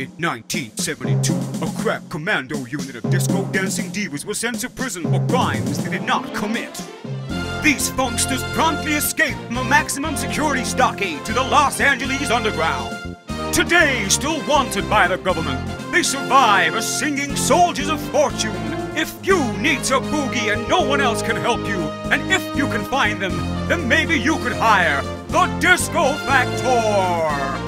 in 1972, a crack commando unit of disco dancing divas was sent to prison for crimes they did not commit. These funksters promptly escaped from a maximum security stockade to the Los Angeles underground. Today, still wanted by the government, they survive as singing soldiers of fortune. If you need a boogie and no one else can help you, and if you can find them, then maybe you could hire the Disco Factor!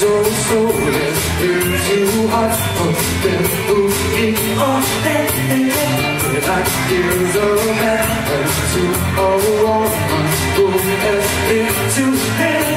So let's do two hearts open, moving on and I feel so bad, and to all one, boom, as if to